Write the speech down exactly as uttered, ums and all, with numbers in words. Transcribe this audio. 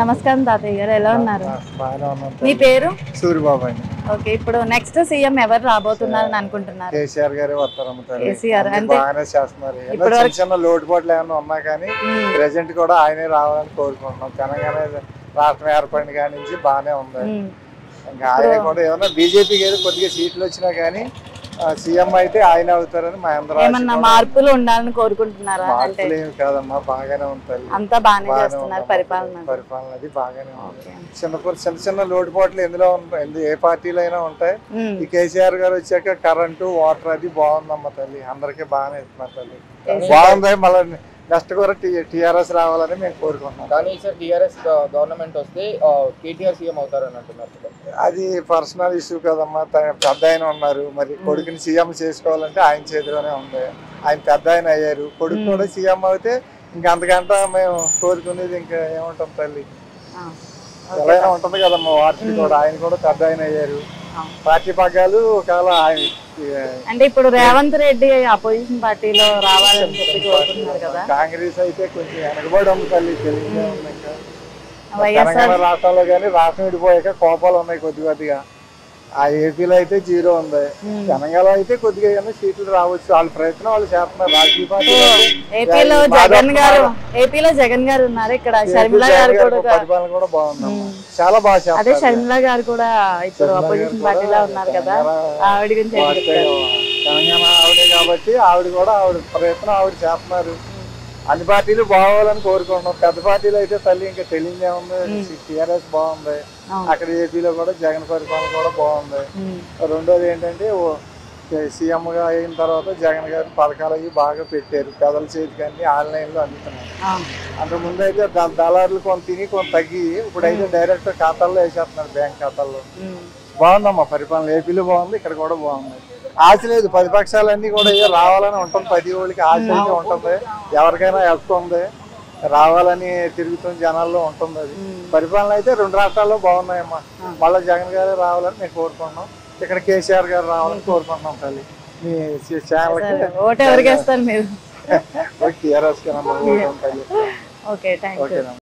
నమస్కారం తాతయ్య గారు, ఎలా ఉన్నారు? బాగా ఉన్నాను. మీ పేరు? సూర్యబాబు అండి. ఓకే, ఇప్పుడు నెక్స్ట్ సీఎం ఎవరు రాబోతున్నారు అని అనుకుంటున్నారు? కేసీఆర్ గారే వస్తారు అమ్ముతారు. కేసీఆర్ అంటే బాగానే చేస్తున్నారు. ఇప్పుడు చిన్న లోటుపాట్లు ఏమైనా ఉన్నా కానీ ప్రెజెంట్ కూడా ఆయనే రావాలని కోరుకుంటున్నాం. తెలంగాణ రాష్ట్రం ఏర్పడిన కాడి నుంచి బాగానే ఉంది. ఇంకా ఆయన కూడా ఏమన్నా బీజేపీకి ఏదో కొద్దిగా సీట్లు వచ్చినా కానీ సీఎం అయితే ఆయన అవుతారని మా అందరం మార్పులు ఉండాలని కోరుకుంటున్నారా? కాదమ్మా, బాగానే ఉంటారు. అంతా బాగానే చేస్తున్నారు. పరిపాలన పరిపాలన అది బాగానే ఉంది. చిన్న చిన్న చిన్న లోటుపాట్లు ఎందులో ఉంటాయి, ఏ పార్టీలు అయినా ఉంటాయి. ఈ కేసీఆర్ గారు వచ్చాక కరెంటు, వాటర్ అది బాగుందమ్మా తల్లి, అందరికీ బాగానే ఇస్తున్నారు తల్లి, బాగుంది. మళ్ళీ నెక్స్ట్ కూడా టీఆర్ఎస్ రావాలని మేము కోరుకుంటున్నాం. కానీ సార్ టీఆర్ఎస్ గవర్నమెంట్ వస్తే కేటీఆర్ సీఎం అవుతారు అని అంటున్నారు. అది పర్సనల్ ఇష్యూ కదమ్మా, పెద్ద ఆయన ఉన్నారు. మరి కొడుకుని సీఎం చేసుకోవాలంటే ఆయన చేతిలోనే ఉంది. ఆయన పెద్ద ఆయన అయ్యారు. కొడుకు కూడా సీఎం అయితే ఇంకా అంతకంట మేము కోరుకునేది ఇంకా ఏముంటాం తల్లి, ఎలా ఉంటుంది కదమ్మా. వాటిని కూడా ఆయన కూడా పెద్ద ఆయన అయ్యారు. పార్టీ పగ్గాలు ఒకవేళ అంటే ఇప్పుడు రేవంత్ రెడ్డి అపోజిషన్ పార్టీలో రావాలని చెప్పి కోరుకుంటున్నారు కదా. కాంగ్రెస్ అయితే కొంచెం వెనకబడి ఉంది తల్లి. తెలియదు, తెలంగాణ రాష్ట్రంలో కానీ రాష్ట్రం విడిపోయాక కోపాలు ఉన్నాయి కొద్ది కొద్దిగా. ఆ ఏపీలో అయితే జీరో ఉంది. తెలంగాణలో అయితే కొద్దిగా ఏమైనా సీట్లు రావచ్చు. వాళ్ళ ప్రయత్నం వాళ్ళు చేస్తున్నారు రాజకీయ పార్టీ. ఏపీలో జగన్ గారు ఉన్నారు, ఇక్కడ షర్మిల గారు పరిపాలన కూడా బాగుంది, చాలా బాగా. అదే షర్మిల గారు కూడా ఇప్పుడు అపోజిషన్ పార్టీలో ఉన్నారు కదా, ఆవిడ గురించి తెలంగాణ ఆవిడే కాబట్టి ఆవిడ కూడా ఆవిడ ప్రయత్నం ఆవిడ చేస్తున్నారు. అన్ని పార్టీలు బాగోవాలని కోరుకుంటున్నాం. పెద్ద పార్టీలు అయితే తల్లి ఇంకా తెలియదే ఉంది. టీఆర్ఎస్ బాగుంది, అక్కడ ఏపీలో కూడా జగన్ పరిపాలన కూడా బాగుంది. రెండోది ఏంటంటే సీఎం గా అయిన తర్వాత జగన్ గారి పథకాలు అవి బాగా పెట్టారు. పెదల చేతికి అన్ని ఆన్లైన్ లో అందుతున్నాయి. అంతకుముందు అయితే దళారులు కొంత తిని కొంత తగ్గి ఇప్పుడైతే డైరెక్ట్ ఖాతాల్లో వేసేస్తున్నారు, బ్యాంక్ ఖాతాల్లో. బాగుందమ్మా పరిపాలన, ఏపీలో బాగుంది, ఇక్కడ కూడా బాగుంది. ఆశ లేదు, ప్రతిపక్షాలన్నీ కూడా రావాలని ఉంటుంది. పది వాళ్ళకి ఆశ అయితే ఉంటుంది, ఎవరికైనా ఎక్కుతుంది రావాలని తిరుగుతున్న జనాల్లో ఉంటుంది. అది పరిపాలన అయితే రెండు రాష్ట్రాల్లో బాగున్నాయమ్మా. మళ్ళీ జగన్ గారే రావాలని మేము కోరుకుంటున్నాం. ఇక్కడ కేసీఆర్ గారు రావాలని కోరుకుంటున్నాం తల్లి. మీ ఛానల్ టీఆర్ఎస్.